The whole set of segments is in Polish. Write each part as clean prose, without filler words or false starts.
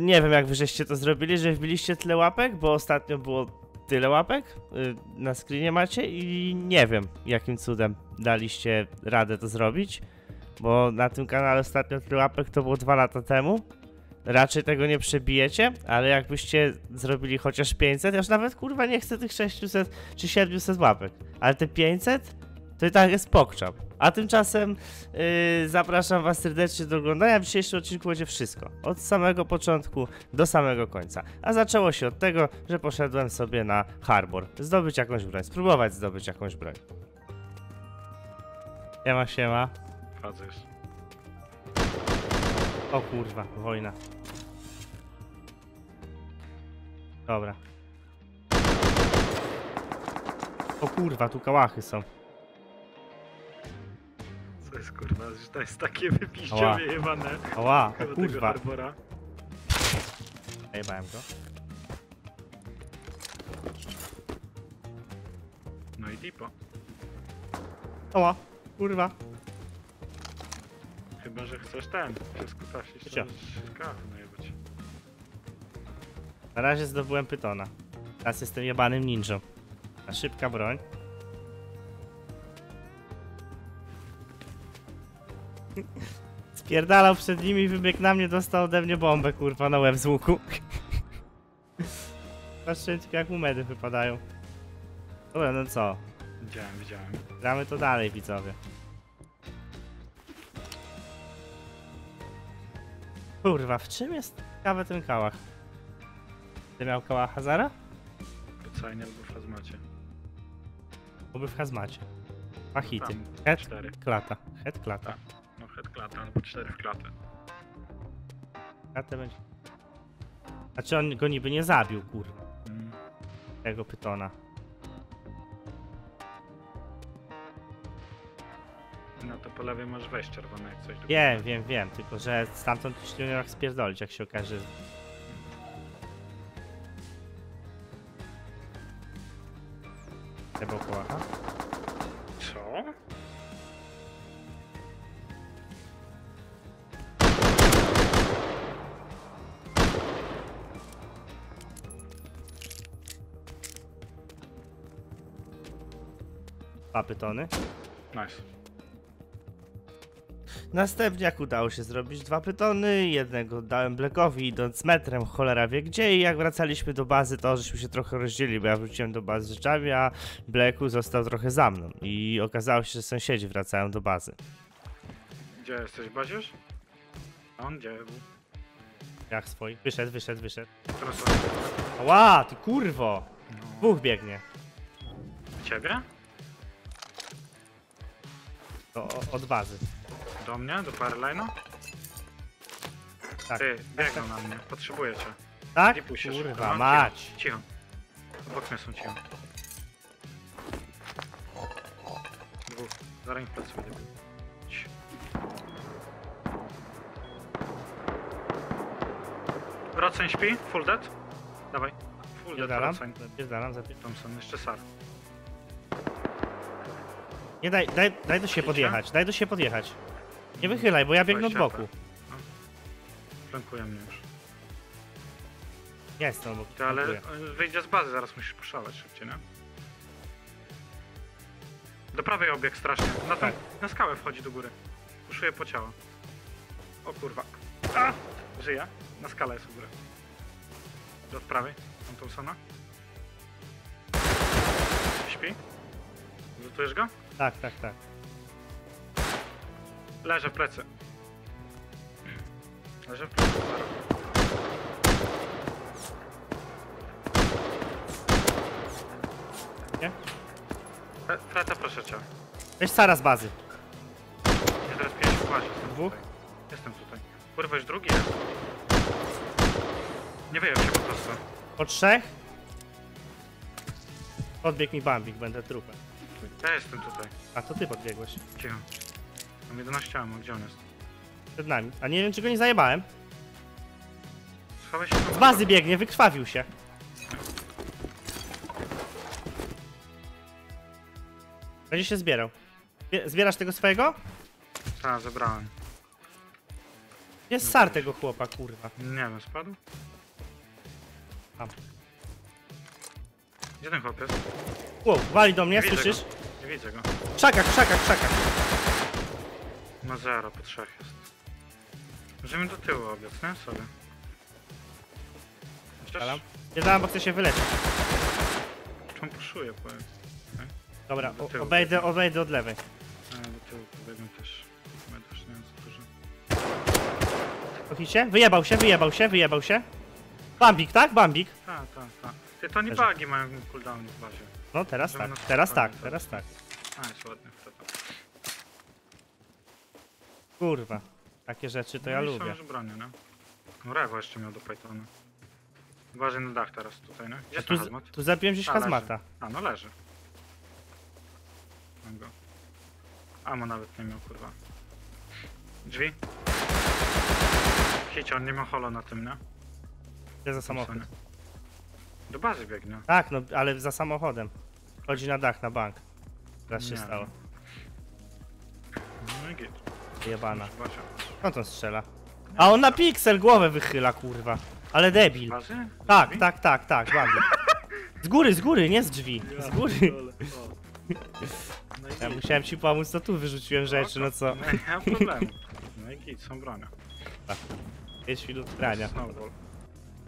Nie wiem, jak wy żeście to zrobili, że wbiliście tyle łapek, bo ostatnio było tyle łapek na screenie macie i nie wiem, jakim cudem daliście radę to zrobić, bo na tym kanale ostatnio tyle łapek to było 2 lata temu. Raczej tego nie przebijecie, ale jakbyście zrobili chociaż 500, ja już nawet kurwa nie chcę tych 600 czy 700 łapek, ale te 500 to i tak jest pokczap. A tymczasem zapraszam was serdecznie do oglądania. W dzisiejszym odcinku będzie wszystko, od samego początku do samego końca. A zaczęło się od tego, że poszedłem sobie na harbor, zdobyć jakąś broń, spróbować zdobyć jakąś broń. Siema, siema. Wchodzisz. O kurwa, wojna. Dobra. O kurwa, tu kałachy są. Co jest kurwa, że to jest takie wypiździowie jebane. Ała, o kurwa. Jebałem go. No i tipo. Ała, kurwa. Chyba, że chcesz ten, wszystko trafić, to najebać. Na razie zdobyłem pytona. Teraz jestem jebanym ninją. A szybka broń. Spierdalał przed nimi, wybiegł na mnie, dostał ode mnie bombę, kurwa, na łeb z łuku. Patrzcie tylko jak mu medy wypadają. Dobra, no co? Widziałem, widziałem. Gramy to dalej, widzowie. Kurwa, w czym jest ciekawy ten kałach? Ty miał kałach Hazara? Specjalnie albo w hazmacie. Oby w hazmacie. Dwa hity. Head, klata. Head, klata. No head, klata, albo 4 w klatę. Klatę będzie... Znaczy on go niby nie zabił, kurwa. Tego pytona. No to po lewej masz wejść czerwone jak coś. Wiem, wiem, wiem, tylko że stamtąd już nie miał jak spierdolić, jak się okaże. Te bokołacha. Co? Papytony. Nice. Następnie jak udało się zrobić 2 pytony, jednego dałem Blackowi idąc metrem, cholera wie gdzie, i jak wracaliśmy do bazy to żeśmy się trochę rozdzielili, bo ja wróciłem do bazy z rzeczami, a Blacku został trochę za mną i okazało się, że sąsiedzi wracają do bazy. Gdzie jesteś, Baziu? On gdzie był? Jak swój? Wyszedł, wyszedł, wyszedł. Ła, ty kurwo! No. Dwóch biegnie. Ciebie? To od bazy. Do mnie? Do Paralina? Tak. Ty, biegną na mnie, potrzebuję cię. Tak? Nie puścisz. Kurwa, mać. Cicho. Obok mnie są cicho. Dwóch. Zaraz mi pracuję. Roceń śpi, full dead. Dawaj. Full dead, Roceń. Zapierdalam, zapierdalam. Thompson, jeszcze sar. Nie, daj do siebie podjechać, daj do siebie podjechać. Nie wychylaj, bo ja biegnę od boku. Flankuję mnie już. Ja jestem obok. Ty, ale wyjdzie z bazy, zaraz musisz poszaleć szybciej, nie? Do prawej obieg strasznie. Na, tak. Na skałę wchodzi do góry. Puszuję po ciało. O kurwa. A! Żyje. Na skale jest u góry. Do prawej. Mam Thompsona. Śpi? Lutujesz go? Tak, tak, tak. Leżę w plecy. Leżę w plecy. Nie? Freta, proszę cię. Weź Sara z bazy. Ja teraz 5 wkładzie. Dwóch? Jestem tutaj. Kurwa, już drugi jest. Nie wyjął się po prostu. Po 3? Podbieg mi Bambik, będę trupem. Ja jestem tutaj. A to ty podbiegłeś. Cicho. Mam 11 ammo, gdzie on jest? Przed nami. A nie wiem, czy go nie zajebałem. Schowaj się. Z bazy biegnie, wykrwawił się. Będzie się zbierał. Zbierasz tego swojego? Tak, zebrałem. Jest sar tego chłopa, kurwa. Nie wiem, spadł? Tam. Gdzie ten chłop jest? Wow, wali do mnie, słyszysz? Nie widzę go. Krzakach. Ma zero, po trzech jest. Możemy do tyłu obecnie sobie. Chociaż... Nie dałem, bo chcę się wyleczyć. Czemu puszuję, powiem. Okay. Dobra, obejdę od lewej. A, do tyłu pobiegam też. Chyba też nie wiem co dużo. Pochicie? Wyjebał się. Bambik, tak? Bambik. Tak. Ty, to nie bugi mają cooldown w bazie. No teraz tak, teraz tak. A, jest ładny Freta. Kurwa, takie rzeczy to no ja lubię. Są już bronię, no. No Rewo jeszcze miał do Pythona. Uważaj na dach teraz tutaj, no. Gdzie tu hazmat? Tu zabiłem gdzieś hazmata. Leży. A, no leży. Mam go. Amo nawet nie miał, kurwa. Drzwi. Hicie, on nie ma holo na tym, no. Gdzie za samochód? Do bazy biegnie. Tak, no, ale za samochodem. Chodzi na dach, na bank. Teraz się stało. No i git. Jebana. No to strzela. A on na piksel głowę wychyla, kurwa. Ale debil. Tak, ładnie. Z góry, nie z drzwi. Z góry. Ja musiałem ci pomóc, to tu wyrzuciłem rzeczy, no co? Nie ma problemu. No i git, są brania. Tak. Jest chwilę brania.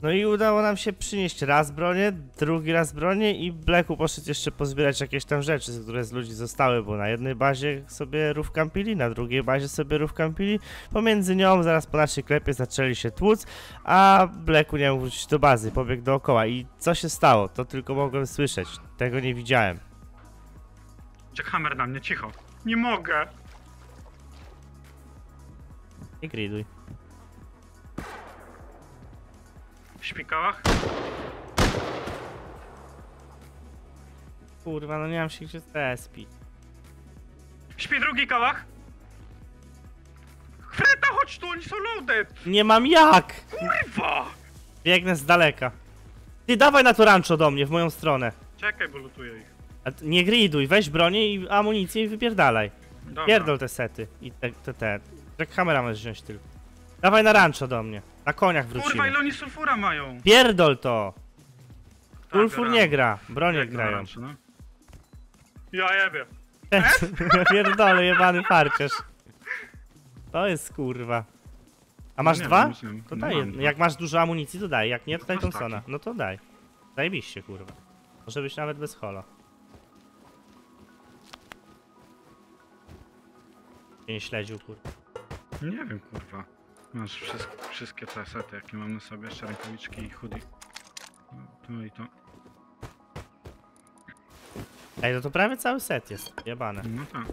No i udało nam się przynieść raz bronię, drugi raz bronię i Blacku poszedł jeszcze pozbierać jakieś tam rzeczy, które z ludzi zostały, bo na jednej bazie sobie rówkampili, na drugiej bazie sobie rówkampili. Pomiędzy nią zaraz po naszej klepie zaczęli się tłuc, a Blacku nie mógł wrócić do bazy, pobiegł dookoła i co się stało? To tylko mogłem słyszeć, tego nie widziałem. Jackhammer na mnie, cicho. Nie mogę. Nie griduj. W szpikałach? Kurwa, no nie mam się gdzie tespić. Śpi drugi kałach! Freta, chodź tu, oni są loaded! Nie mam jak! Kurwa! Biegnę z daleka. Ty dawaj na to rancho do mnie, w moją stronę. Czekaj, bo lutuję ich. A nie griduj, weź bronię i amunicję i wypierdalaj. Dobra. Pierdol te sety i te. Jackhammera możesz wziąć tylko. Dawaj na rancho do mnie. Na koniach wrócimy. Kurwa, ile oni sulfura mają? Pierdol to! Sulfur nie gra, bronie grają. Ranch, no? Ja jebie. Pierdolę, jebany farciarz. To jest kurwa. A masz dwa? Myślałem. To daj. Jak masz dużo amunicji, to daj. Jak nie, to daj Thompsona. No to daj. Zajebiście, kurwa. Może być nawet bez holo. Nie śledził, kurwa. Nie wiem, kurwa. Masz wszystkie te sety, jakie mam na sobie, jeszcze rękawiczki i hoodie. To i to. Ej, no to prawie cały set jest, jebane. No tak.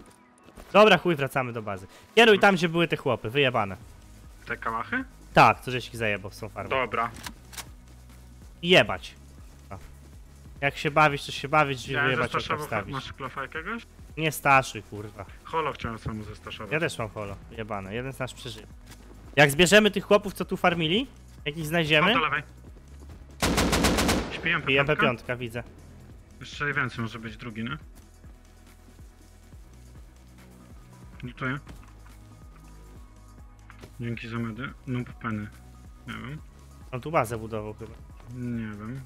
Dobra, chuj, wracamy do bazy. Kieruj tam, gdzie były te chłopy, wyjebane. Te kałachy? Tak, to żeś ich zajebał, są farby. Dobra. Jebać. No. Jak się bawisz, to się bawić, ja wyjebać, jak to wstawić. Masz klofa jakiegoś? Nie staszuj, kurwa. Holo chciałem samo zestaszować. Ja też mam holo, jebane, jeden z nas przeżył. Jak zbierzemy tych chłopów, co tu farmili, jak ich znajdziemy... No, do lewej. Śpiłem P5, widzę. Jeszcze więcej może być drugi, nie? Lutuję. Dzięki za medy. No, peny. Nie wiem. On tu bazę budował chyba. Nie wiem.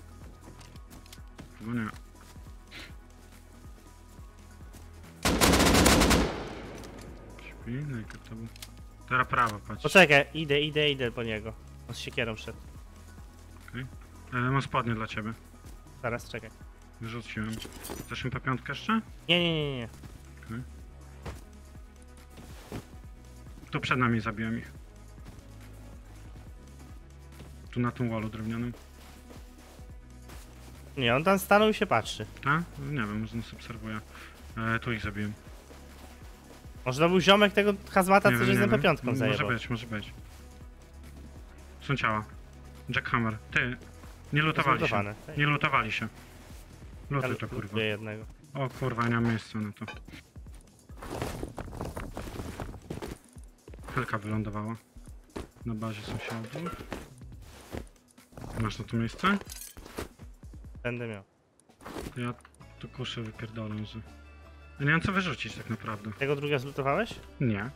Chyba nie. Śpi, najpierw to był. Teraz prawo, patrz. Poczekaj, idę po niego. On z siekierą szedł. Okej. Okay. Mam spodnie dla ciebie. Zaraz, czekaj. Wyrzuciłem. Chcesz mi P5 jeszcze? Nie. Okej. Okay. Tu przed nami zabiłem ich. Tu na tym wallu drewnianym. Nie, on tam stanął i się patrzy. Tak? Nie wiem, może nas obserwuje. Tu ich zabiłem. Może to był ziomek tego hazmata, co się z MP5 zajebał. Może być. Są ciała. Jackhammer. Ty. Nie lutowali się. Lutuj to, kurwa. Jednego. O kurwa, nie mam miejsca na to. Helka wylądowała. Na bazie sąsiadów. Masz na to miejsce? Będę miał. Ja tu kuszę wypierdolę, że... Ja nie wiem co wyrzucić tak naprawdę. Tego drugiego zlutowałeś? Nie.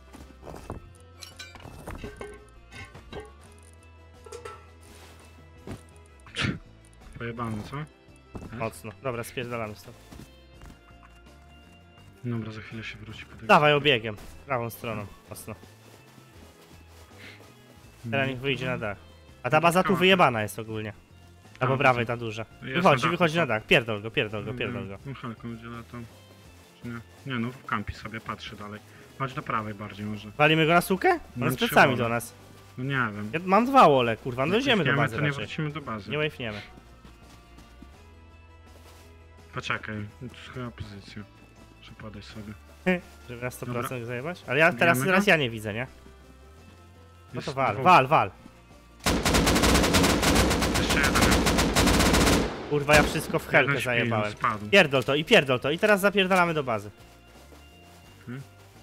Pojebane, co? Mocno. Dobra, spierdalamy stąd. Dobra, za chwilę się wróci. Dawaj obiegiem, prawą stroną, mocno. Teraz niech wyjdzie na dach. A ta baza tu wyjebana jest ogólnie. A po prawej ta duża. Wychodzi na dach, pierdol go. Nie no, w kampi sobie patrzy dalej. Chodź do prawej bardziej może. Walimy go na sukę? On z plecami do nas. No nie wiem. Ja mam dwa ole, kurwa, no dojdziemy do bazy. Nie wrócimy do bazy. Nie wejfniemy. Poczekaj, tu chyba pozycja. Przepadaj sobie. Żeby na 100% zajebać? Ale ja teraz ja nie widzę, nie? No to wal. Jeszcze jeden. Kurwa, ja wszystko w helkę zajebałem. Pierdol to i teraz zapierdalamy do bazy.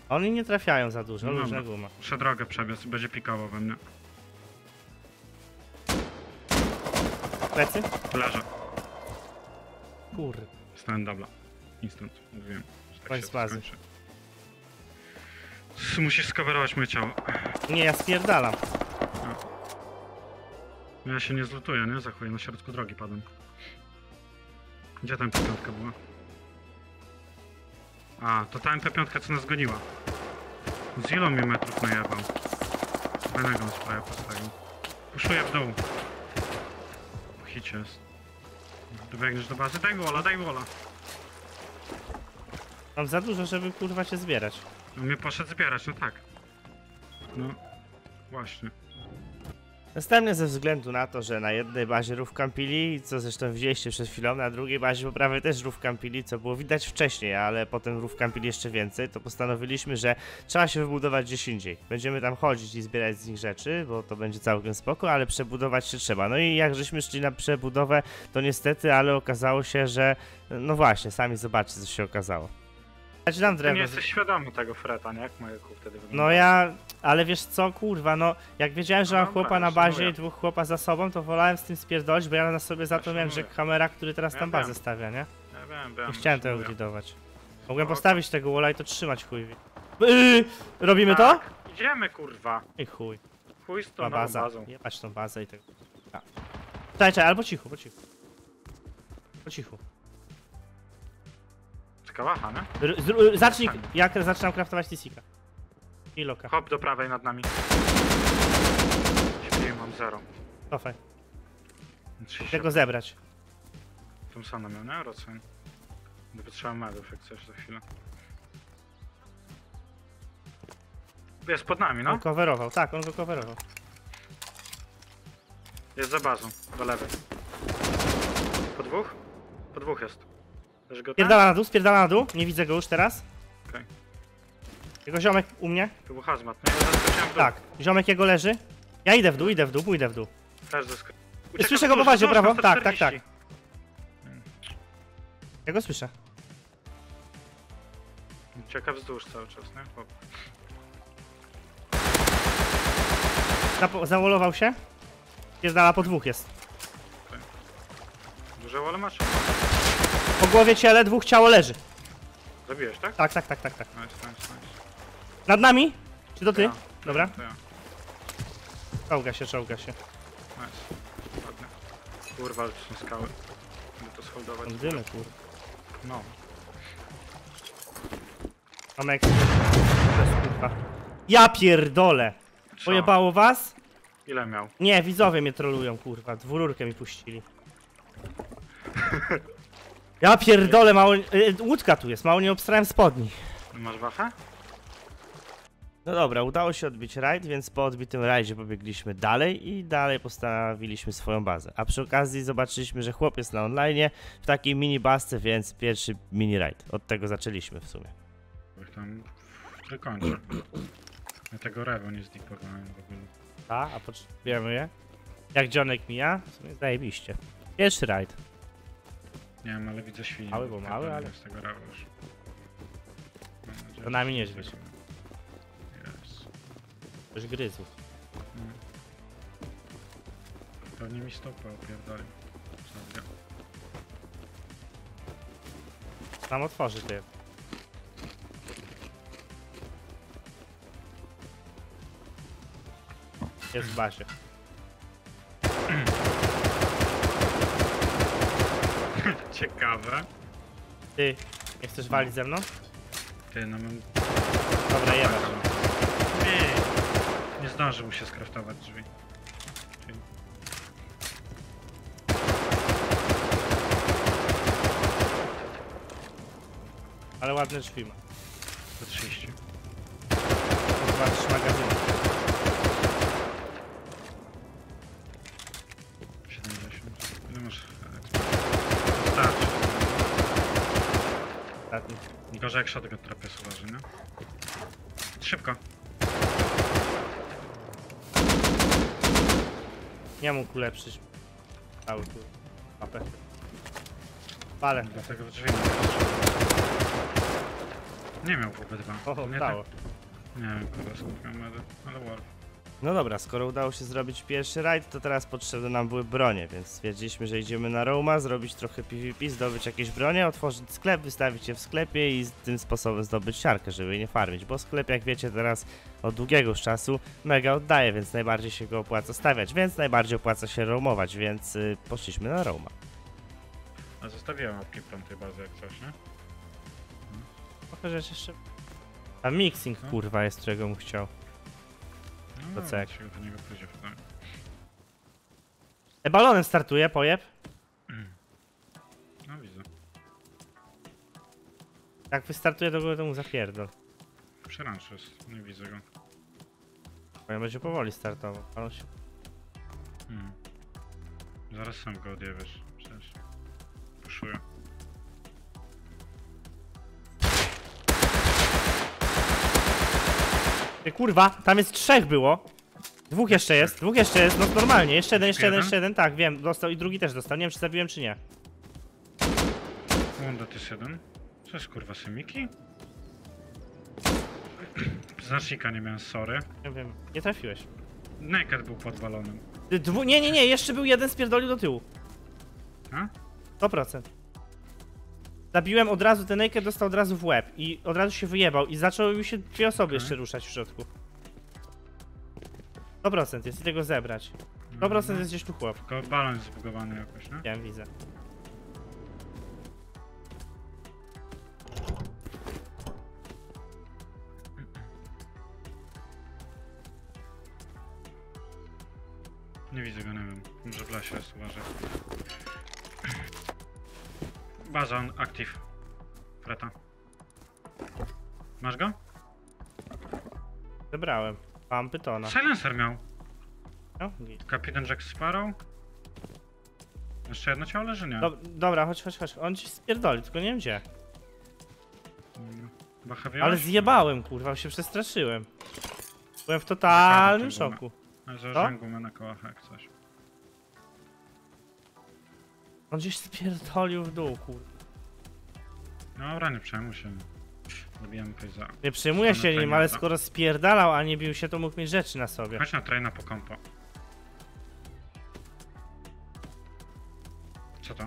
Oni nie trafiają za dużo, różna guma. Muszę drogę przebiec, będzie pikało we mnie. Plecy? Leżę. Kur... Stałem double. Instant, wiem. Koń z bazy. Musisz skowerować moje ciało. Nie, ja spierdalam. No. Ja się nie zlutuję, nie? Zachuję, na środku drogi padłem. Gdzie ta MP5 była? A, to ta MP5 co nas goniła. Z ilu mi metrów najebał? Fajnego on sprawa postawił. Puszuję w dół. Po hicie jest. Dobiegniesz do bazy? Daj wola. Mam za dużo, żeby kurwa się zbierać. No mnie poszedł zbierać, no tak. No, właśnie. Następne ze względu na to, że na jednej bazie rów kampili, co zresztą widzieliście przed chwilą, na drugiej bazie po prawej też rów kampili, co było widać wcześniej, ale potem rów kampili jeszcze więcej, to postanowiliśmy, że trzeba się wybudować gdzieś indziej. Będziemy tam chodzić i zbierać z nich rzeczy, bo to będzie całkiem spoko, ale przebudować się trzeba. No i jak żeśmy szli na przebudowę, to niestety, ale okazało się, że... No właśnie, sami zobaczcie, co się okazało. Ty nie jesteś świadomy tego Freta, nie? Jak mojego wtedy wygląda. No ja... Ale wiesz co, kurwa, no... Jak wiedziałem, że mam chłopa na bazie i dwóch chłopa za sobą, to wolałem z tym spierdolić, bo ja na sobie za to miałem, że kamera, który teraz tam bazę stawia, nie? Ja wiem. Nie chciałem tego gridować. Mogłem postawić tego walla i to trzymać, chuj. Robimy to? Idziemy, kurwa. I chuj. Chuj z tą bazą. Jebać tą bazę i tego... Czekaj, albo cicho, po cichu. Po cichu. Kałacha, nie? Zacznij, jak zaczynam craftować tisika. I loka. Hop do prawej nad nami. Śpię, mam zero. Cofaj. Tego zebrać. Tą samą miał, nie? Rocen. Gdyby trzeba medów, jak chcesz za chwilę. Jest pod nami, no? On coverował, tak, on go coverował. Jest za bazą, do lewej. Po dwóch? Po dwóch jest. Spierdala na dół, nie widzę go już teraz. Okej. Jego ziomek u mnie. To był hazmat, no ja tak, ziomek jego leży. Ja idę w dół. Słyszę go po bazie, brawo? Tak. Ja go słyszę. Ucieka wzdłuż cały czas, nie? Zawolował się. Spierdala po dwóch jest. Okay. Duże wole masz? Po głowie ciele dwóch ciało leży. Zabiłeś, tak? Tak. Nice. Nad nami? Czy to ty? Ja. Dobra. To ja. Czołga się. Nice. Ładne. Kurwa, ale to są skały. Będę to sholdować. Dyle, kurwa. No. Tomek. Ja pierdolę. Co? Pojebało was? Ile miał? Nie, widzowie mnie trolują, kurwa. Dwururkę mi puścili. Ja pierdolę, mało... łódka tu jest, mało nie obstrałem spodni. Masz wafę? No dobra, udało się odbić rajd, więc po odbitym rajdzie pobiegliśmy dalej i dalej postawiliśmy swoją bazę. A przy okazji zobaczyliśmy, że chłop jest na online w takiej mini basce, więc pierwszy mini rajd. Od tego zaczęliśmy w sumie. Tam w trójkącie. Ja tego rewo nie zdipowałem w ogóle. A potrzebujemy je? Jak dzionek mija? W sumie zajebiście. Pierwszy rajd. Nie wiem, ale widzę świnie. Mały, bo mały, ale... Z tego rawu już. To nami nieźle. Coś gryzł. Pewnie mi stopę opierdali. Tam otworzy ty. Jest w bazie. Ciekawe. Ty, nie chcesz walić ze mną? Ty, no mam... Dobra, jemy. Nie zdąży mu się skraftować drzwi. Ale ładne drzwi ma. Do 30. Zobaczysz magazyn. 70. Ile masz? Starczy. Ostatni. Gorzej jak shotgun trapia uważaj, no? Szybko. Nie mógł ulepszyć. Cały tu. Mapę. Palę. Dlatego w drzwi nie miał w ogóle dwa. O, nie dało. Tak... Nie wiem, kurwa, skupiam, ale warp. No dobra, skoro udało się zrobić pierwszy raid, to teraz potrzebne nam były bronie, więc stwierdziliśmy, że idziemy na Roama, zrobić trochę PvP, zdobyć jakieś bronie, otworzyć sklep, wystawić je w sklepie i tym sposobem zdobyć siarkę, żeby jej nie farmić, bo sklep, jak wiecie, teraz od długiego czasu mega oddaje, więc najbardziej się go opłaca stawiać, więc najbardziej opłaca się roamować, więc poszliśmy na Roama. A zostawiłem łapki piątej bazy jak coś, nie? Pokażesz jeszcze... A mixing no. Kurwa jest czego mu chciał. No, to cek. Do niego pójdzie, tak. Balonem startuje, pojeb. No widzę. Jak wystartuje do góry to mu zapierdol. Przerancz jest, nie widzę go. Bo ja będzie powoli startował, ale się... Zaraz sam go odjebiesz, przecież. Puszuję. Kurwa, tam jest trzech było. Dwóch jeszcze jest, no normalnie. Jeszcze jeden, tak wiem, dostał i drugi też dostał. Nie wiem czy zabiłem czy nie. Wanda też jeden. Co jest kurwa, semiki? Znacznika nie miałem, sorry. Nie wiem, nie trafiłeś. Naked był pod balonem. Nie, jeszcze był jeden, spierdolił do tyłu. A? 100%. Zabiłem od razu, ten Naked dostał od razu w łeb i od razu się wyjebał i zaczęły się dwie osoby jeszcze ruszać w środku. 100% jest, idę go zebrać. 100% jest gdzieś tu chłop. Tylko balon jest zbugowany jakoś, no? Ja widzę. Nie widzę go, nie wiem. Może w lesie jest, uważaj. Bazon active. Freta. Masz go? Zebrałem. Mam pytona. Silencer miał. No, Kapitan Jack Sparrow. Jeszcze jedno ciało leży, nie? Dobra, chodź. On ci spierdoli, tylko nie wiem gdzie. Ale zjebałem, kurwa, się przestraszyłem. Byłem w totalnym szoku. Założyłem gumę na kołach, jak coś. On gdzieś spierdolił w dół, kurwa. No dobra, nie przejmuj się. Zabijamy pejza. Nie przejmuję się nim, ale skoro spierdalał, a nie bił się, to mógł mieć rzeczy na sobie. Chodź na traina po kompo. Co to?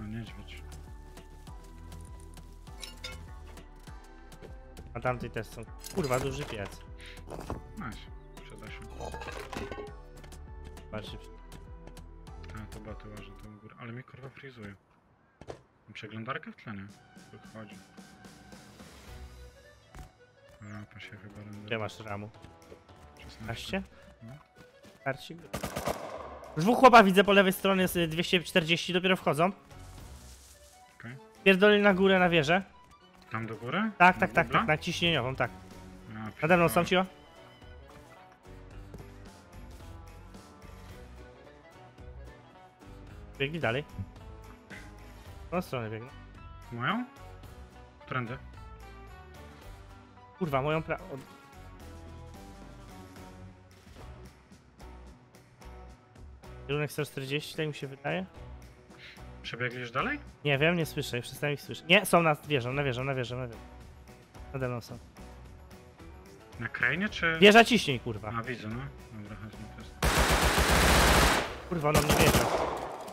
No niedźwiedź. A tamtej też są. Kurwa, duży piec. Nice, przyda się. Patrzcie. To baty łażę tą górę, ale mnie kurwa frizuje. Przeglądarkę w tle, nie? Wychodzi. Rampa się chyba ręda. Gdzie masz ramu? 16? No. Karcik. Dwóch chłopa widzę po lewej stronie z 240, dopiero wchodzą. Okej. Pierdolili na górę, na wieżę. Tam do góry? Tak, na ciśnieniową, tak. Nade mną są ci o? Biegli dalej. W tą stronę biegną. Moją? Prędę. Kurwa, moją pra... Kierunek 140, tak mi się wydaje. Przebiegli już dalej? Nie wiem, nie słyszę, już przestałem ich słyszeć. Nie, są nad wieżą, na wieżę. Nade mną są. Na krainie czy... Wieża ciśnij, kurwa. A, widzę, no. Dobra, chodźmy też. Kurwa, ona mnie wieża.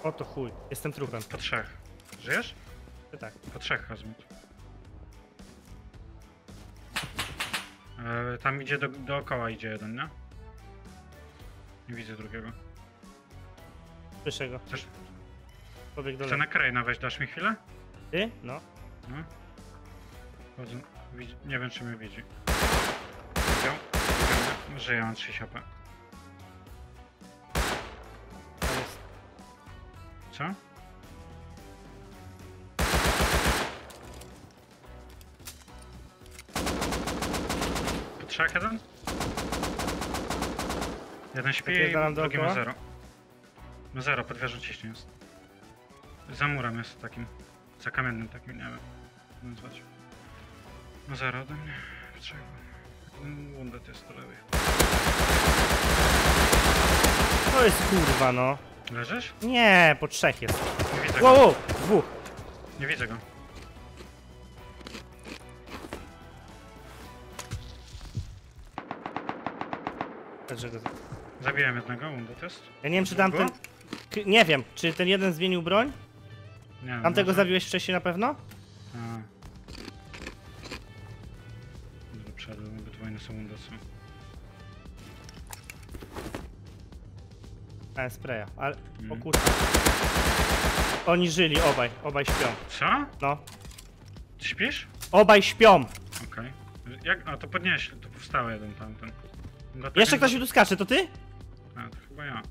O to chuj, jestem trupem. Po trzech. Żyjesz? Ty tak. Po trzech chodźmy. Tam idzie dookoła idzie jeden, nie? Nie widzę drugiego. Słyszę go. Też... Pobieg dalej. Chcę na Kraina wejść, dasz mi chwilę? Ty? No. No. Chodzę. Nie wiem, czy mnie widzi. Widział? Żyję, mam 3 HP. Co? Po trzech jeden? Jeden śpi i drugi ma 0. Ma 0, pod wieżą ciśnie jest. Za murem jest takim, za kamiennym takim, nie wiem nazwać. Ma 0 ode mnie, po trzech. Wundet jest do lewej. To jest kurwa no. Leżysz? Nie, po trzech jest. Nie widzę go. Wow, dwóch. Nie widzę go. Zabiłem jednego, Wundet jest. Ja nie wiem, czy tamten... Nie wiem, czy ten jeden zmienił broń? Nie wiem. Tamtego może... zabiłeś wcześniej na pewno? A. Przedłem, obydwajne są Wundetsy. A, spraya, ale... O kurwa. Oni żyli, obaj śpią. Co? No. Ty śpisz? Obaj śpią! Okej. Okay. Jak... A, to podnieśli, to powstały jeden tamten. Dlatego... Jeszcze ktoś mi tu skacze, to ty? A, to chyba ja.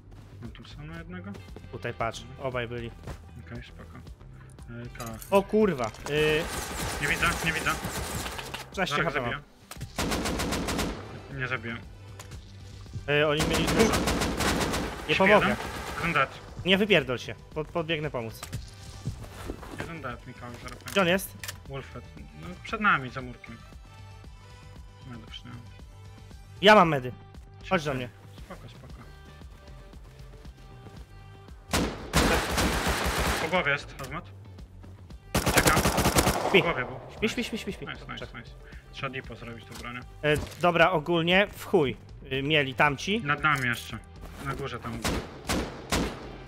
Mam tu samo jednego? Tutaj patrz, obaj byli. Okej, okay, spoko. Tak. O kurwa. Nie widzę, nie widzę. Zaraz zabiję. Nie zabiję. Oni mieli... Nie pomogę. Jeden dat. Nie, wypierdol się. Podbiegnę pomóc. Jeden dat, Michał, zaraz. Gdzie on jest? Wolfred. No, przed nami, za murkiem. Medy przyniosłem. Ja mam medy. Chodź do mnie. Spoko, spoko. Po głowie jest, Hazmat. Czekam. Po głowie był. Śpi. Nice, nice. Trzeba dipo zrobić to bronię. Dobra, ogólnie w chuj mieli tamci. Nad nami jeszcze. Na górze tam.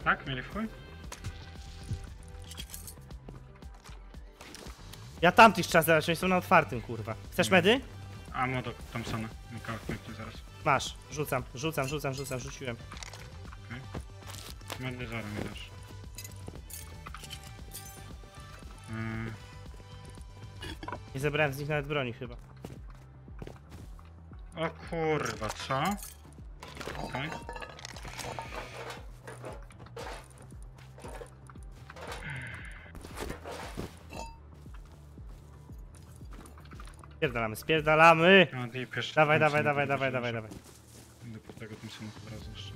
Tak? Mieli w chuj? Ja tamtych trzeba zaraz, oni są na otwartym, kurwa. Chcesz medy? A, no do Thompsona. Zaraz. Masz, rzucam, rzuciłem. Okej. Okay. Medy zaraz mi dasz. Nie zebrałem z nich nawet broni chyba. O kurwa, co? Okej. Okay. Spierdalamy! No, dawaj. Do tego Thompsona po razu jeszcze.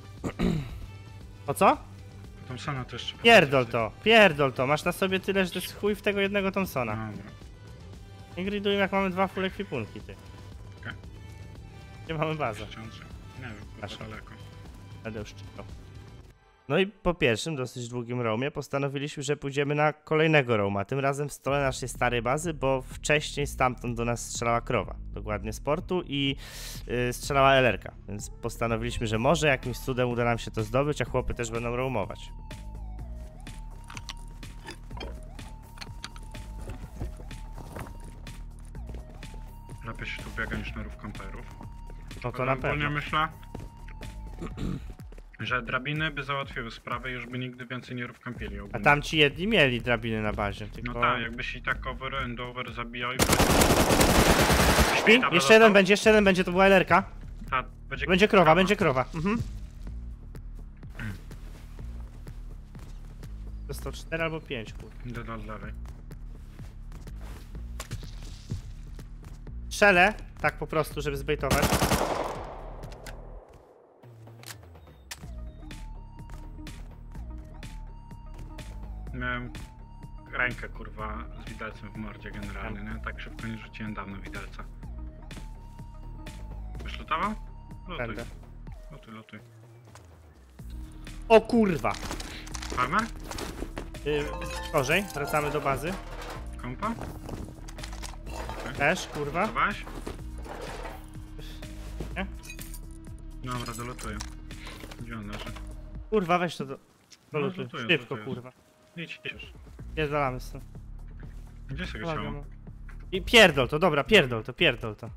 Po co? Thompsona to jeszcze. Pierdol to. Masz na sobie tyle, że to jest chuj w tego jednego Thompsona. Dobra. Nie griduj, jak mamy 2 full ekwipunki, ty. Okej. Okay. Gdzie mamy bazę? Nie wiem, chyba daleko. Ale już czytał. No i po pierwszym, dosyć długim roamie postanowiliśmy, że pójdziemy na kolejnego roama. Tym razem w stronę naszej starej bazy, bo wcześniej stamtąd do nas strzelała krowa. Dokładnie z portu i strzelała LR-ka. Więc postanowiliśmy, że może jakimś cudem uda nam się to zdobyć, a chłopy też będą roamować. Lepiej się tu biega niż na rów kamperów. No to na pewno. Myślę, że drabiny by załatwiły sprawę i już by nigdy więcej nie rów kampili. A tamci jedni mieli drabiny na bazie. Tylko... No tak, jakbyś i tak over and over zabijał i... Śpi? Jeszcze jeden będzie, to była LR-ka. Tak, będzie krowa. Mhm. 104 albo 5, kurde. Idę dalej. Strzelę, tak po prostu, żeby zbejtować. Miałem rękę, kurwa, z widelcem w mordzie generalnie, nie? Tak szybko nie rzuciłem dawno widelca. Już lutował? Lutuj. O kurwa! Farmer? Gorzej, wracamy do bazy. Kompa? Też, kurwa. Zobaczyłeś? Nie? Dobra, dolutuję. Gdzie on leży? Kurwa, weź to dolutuj. No, szybko, kurwa. Idź. Pierdolamy stąd. Gdzie sobie chciało? I pierdol to, dobra, pierdol to.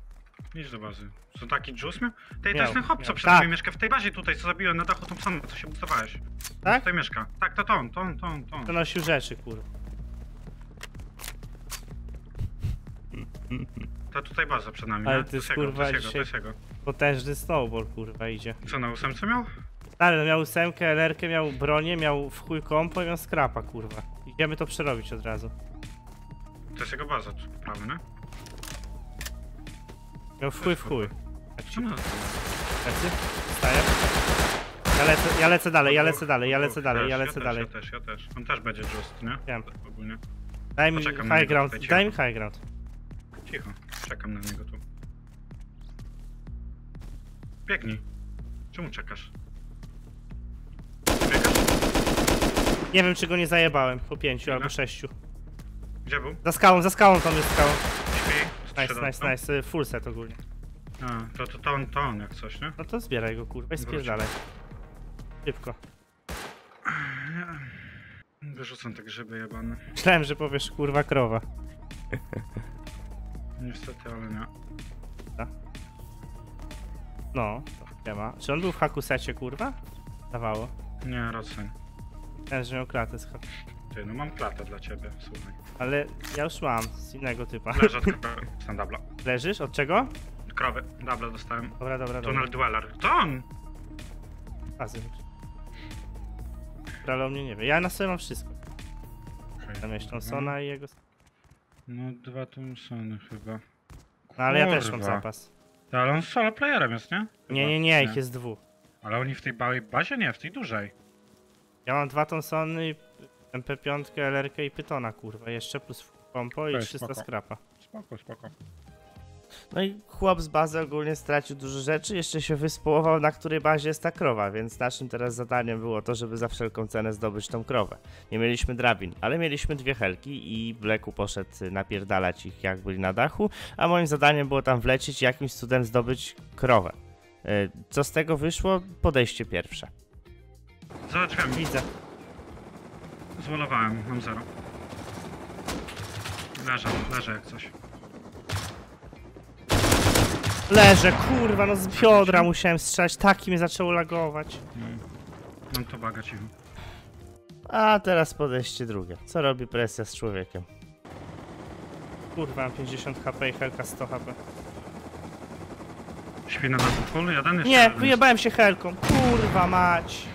Idź do bazy. Co taki Juice miał? To jest ten hop, co przed nami mieszka w tej bazie tutaj, co zabiłem na dachu Thompsona, co się budowałeś. Tak? Tutaj mieszka. Tak, to on. To nosił rzeczy, kurwa. To tutaj baza przed nami, ale nie? To jest jego, kurwa, to jest jego. Potężny snowball, kurwa, idzie. Co, na 8 miał? Ale no miał 8, LR-kę, miał bronię, miał w chuj kompo i miał skrapa, kurwa. Idziemy to przerobić od razu. To jest jego baza, prawy, nie? Miał w chuj. Tak się ma. Staję. Ja lecę dalej. On też będzie just, nie? Wiem. Ogólnie. Daj mi high ground. Cicho, czekam na niego tu. Biegnij. Czemu czekasz? Biegasz? Nie wiem, czy go nie zajebałem po 5 albo 6. Gdzie był? Za skałą, tam jest skałą. Nice, full set ogólnie. A, to on jak coś, nie? No to zbieraj go, kurwa, i spierdalaj. Szybko. Wyrzucam te grzyby jebane. Myślałem, że powiesz, kurwa, krowa. Niestety, ale nie. No, to nie ma. Czy on był w hakusecie, kurwa? Dawało. Nie, raczej. Myślałem, że miał klatę z haku. Ty, no mam klatę dla ciebie, słuchaj. Ale ja już mam z innego typa. Leżę od krowy, dostałem dubla. Leżysz? Od czego? Od krowy, dubla dostałem. Dobra. Tunnel Dweller. To on! Fazy. Ale o mnie nie wie. Ja na sobie mam wszystko. Tam jest Thompsona i jego... No 2 Thompsony chyba. Kurwa. No ale ja też mam zapas. No, ale on solo playerem jest, nie? Chyba. Nie, ich jest 2. Ale oni w tej małej bazie? Nie, w tej dużej. Ja mam 2 Thompsony i... MP5, LR-kę i Pytona, kurwa, jeszcze plus pompo i 300 skrapa. Spoko. No i chłop z bazy ogólnie stracił dużo rzeczy, jeszcze się wyspołował, na której bazie jest ta krowa, więc naszym teraz zadaniem było to, żeby za wszelką cenę zdobyć tą krowę. Nie mieliśmy drabin, ale mieliśmy 2 helki i Bleku poszedł napierdalać ich, jak byli na dachu, a moim zadaniem było tam wlecieć i jakimś cudem zdobyć krowę. Co z tego wyszło? Podejście pierwsze. Zobaczmy. Widzę. Zwolowałem, mam 0. Leżę jak coś. Leżę, kurwa, no z biodra musiałem strzelać, taki mnie zaczęło lagować. Mam to baga cicho. A teraz podejście drugie. Co robi presja z człowiekiem? Kurwa, mam 50 HP i helka 100 HP. Śpi na dachu full? Nie, wyjebałem się helką, kurwa mać.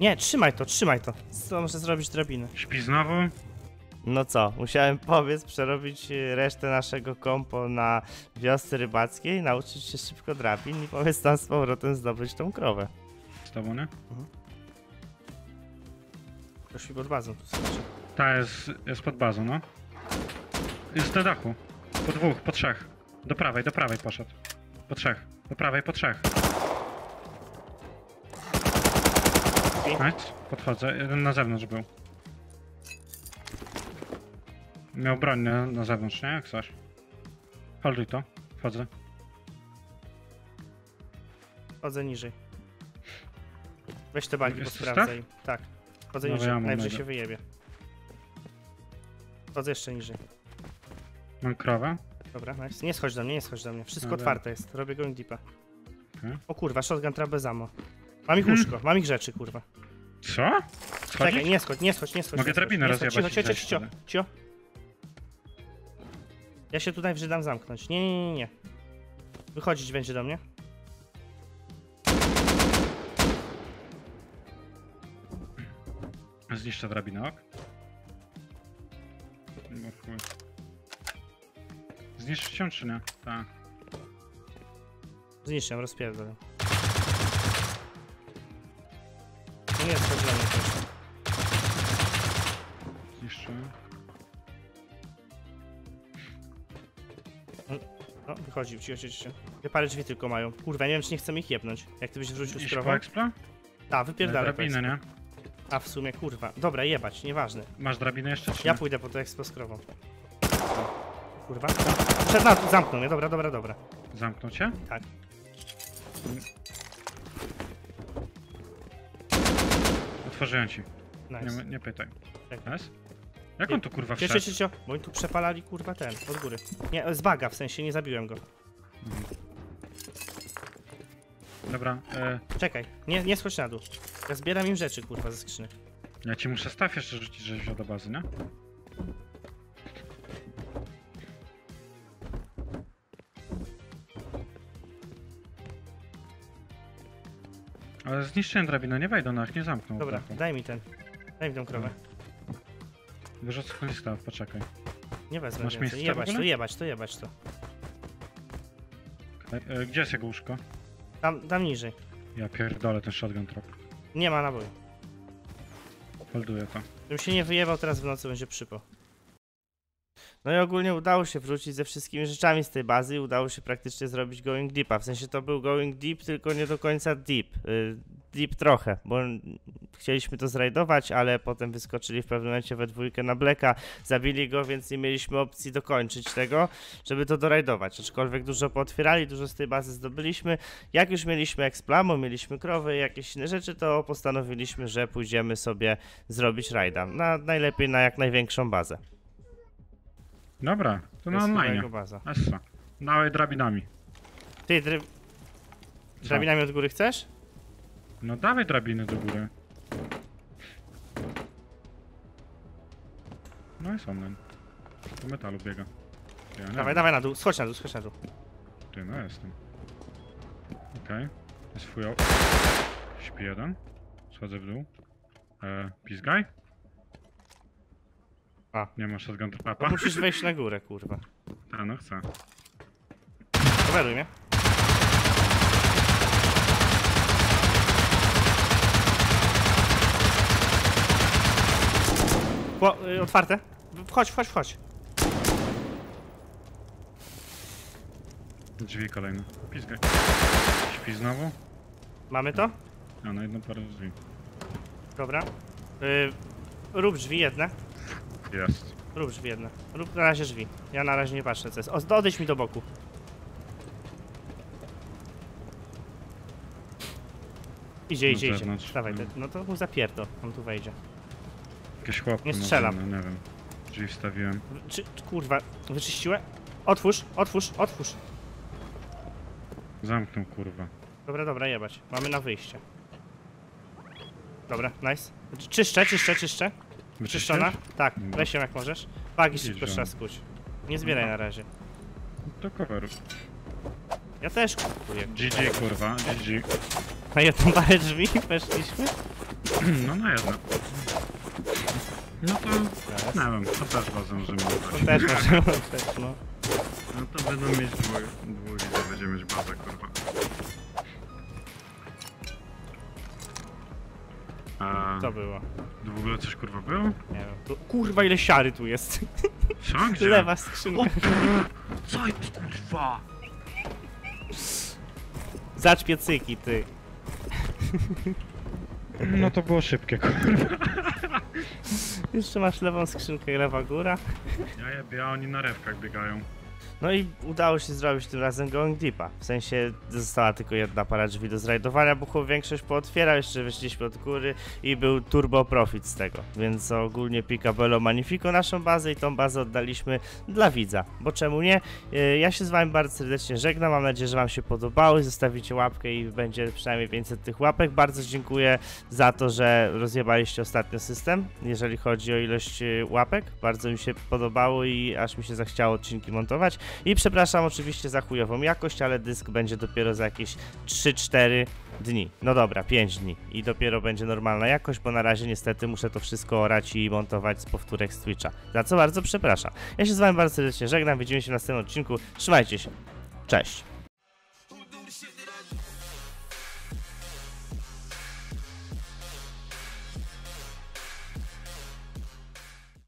Nie, trzymaj to. Co muszę zrobić drabinę? Śpi znowu? No co, musiałem przerobić resztę naszego kompo na wiosce rybackiej, nauczyć się szybko drabin i tam z powrotem zdobyć tą krowę. Z tobą, nie? Ktoś pod bazą tu skoczy. Ta jest pod bazą, no. Jest na dachu. Po 2, po 3. Do prawej poszedł. Po 3. Do prawej po 3. Podchodzę, jeden na zewnątrz był. Miał broń na zewnątrz, nie? Jak coś. Holduj to, wchodzę. Wchodzę niżej. Weź te bagi, bo sprawdzaj. Tak, wchodzę niżej, ja najwyżej się wyjebie. Wchodzę jeszcze niżej. Mam krowę? Dobra, nice. Nie schodź do mnie. Wszystko otwarte jest, robię going deepa. Okay. O kurwa, shotgun trabezamo. Mam ich łóżko, mam ich rzeczy, kurwa. Co? Schodzić? Czekaj, nie schodź. Mogę drabinę rozjebać. Cio. Ja się tutaj wrzydam zamknąć. Nie. Wychodzić będzie do mnie. Zniszczę drabinę, ok? No chuj. Zniszczyć się czy nie? Tak. Zniszczę, rozpierdolę. Nie jest to dla mnie też. Zniszczyłem. No, wychodzi, cicho. Te parę drzwi tylko mają. Kurwa, nie wiem, czy nie chcemy ich jebnąć. Jak ty byś wrócił z krową. Tak, wypierdalę drabinę, nie? A w sumie, kurwa. Dobra, jebać, nieważne. Masz drabinę jeszcze, czy nie? Ja pójdę po to expo z krową. Kurwa. Zamknął mnie, dobra. Zamknął cię? Tak. Otworzyłem ci. Nice. Nie pytaj. Tak. Nice. Jak on tu kurwa wszedł? Bo oni tu przepalali kurwa ten, od góry. Nie, z baga, w sensie, nie zabiłem go. Dobra, czekaj, nie schodź na dół. Ja zbieram im rzeczy kurwa ze skrzyny. Ja ci muszę staw jeszcze rzucić, żeś wziął do bazy, nie? Ale zniszczyłem drabinę, nie wejdą na nich, nie zamkną. Dobra, daj mi tą krowę. Wyrzuć swój staw, poczekaj. Nie wezmę. Masz miejsce? Jebać to. Gdzie jest jego łóżko? Tam niżej. Ja pierdolę ten shotgun trop. Nie ma naboju. Holduję to. Gdybym się nie wyjebał, teraz w nocy będzie przypał. No i ogólnie udało się wrócić ze wszystkimi rzeczami z tej bazy i udało się praktycznie zrobić going deepa. W sensie to był going deep, tylko nie do końca deep. Deep trochę, bo chcieliśmy to zrajdować, ale potem wyskoczyli w pewnym momencie we dwójkę na Blacka, zabili go, więc nie mieliśmy opcji dokończyć tego, żeby to dorajdować. Aczkolwiek dużo pootwierali, dużo z tej bazy zdobyliśmy. Jak już mieliśmy eksplamo, mieliśmy krowy i jakieś inne rzeczy, to postanowiliśmy, że pójdziemy sobie zrobić rajda. Najlepiej na jak największą bazę. Dobra, to na online. Essa. Małe drabinami. Ty, drabinami od góry chcesz? No dawaj drabiny do góry. No jest online. Po metalu biega. Ja dawaj na dół, schodź na dół. Ty, no jestem. Okej. Jest fujał. Śpi jeden. Schodzę w dół. Pizgaj. A. Nie masz shotgun trapa. Musisz wejść na górę, kurwa. A, no chcę. Poweruj mnie. Otwarte. Wchodź. Drzwi kolejne. Pizgaj. Śpi znowu. Mamy to? A, no jedną parę drzwi. Dobra. Rób drzwi jedne. Jest. Rób drzwi jedne. Rób na razie drzwi. Ja na razie nie patrzę co jest. Odejdź mi do boku. Idzie. Dawaj, no to mu zapierdol. On tu wejdzie. Jakieś chłopy. Nie strzelam. Może, no, nie wiem. Drzwi wstawiłem. Kurwa, wyczyściłem? Otwórz. Zamknął, kurwa. Dobra, jebać. Mamy na wyjście. Dobra, nice. Czyszczę. Wyczyszczona? Tak, weź ją jak możesz. Bagi szybko trzeba skuć. Nie zbieraj na razie. To coverów. Ja też kupuję. GG kurwa, GG. Na jedną parę drzwi weszliśmy? No na jedno. No to... nie wiem, to też razem możemy ubrać. To też możemy ubrać, no. No to będą mieć dwóch i to będziemy mieć bazę kurwa. Co było? To w ogóle coś kurwa było? Nie wiem. To, kurwa ile siary tu jest. Co? Gdzie? Lewa skrzynka. Co jest kurwa? Zacz piecyki ty. No to było szybkie kurwa. Jeszcze masz lewą skrzynkę i lewa góra. Ja jebie, a oni na rewkach biegają. No i udało się zrobić tym razem going deepa. W sensie została tylko jedna para drzwi do zrajdowania, bo większość pootwierał, jeszcze wyszliśmy od góry i był turbo profit z tego. Więc ogólnie Picabello Magnifico naszą bazę i tą bazę oddaliśmy dla widza. Bo czemu nie? Ja się z wami bardzo serdecznie żegnam, mam nadzieję, że wam się podobało. Zostawicie łapkę i będzie przynajmniej 500 tych łapek. Bardzo dziękuję za to, że rozjebaliście ostatnio system, jeżeli chodzi o ilość łapek. Bardzo mi się podobało i aż mi się zachciało odcinki montować. I przepraszam oczywiście za chujową jakość, ale dysk będzie dopiero za jakieś 3-4 dni. No dobra, 5 dni i dopiero będzie normalna jakość, bo na razie niestety muszę to wszystko orać i montować z powtórek z Twitcha. Za co bardzo przepraszam. Ja się z wami bardzo serdecznie żegnam, widzimy się w następnym odcinku. Trzymajcie się, cześć!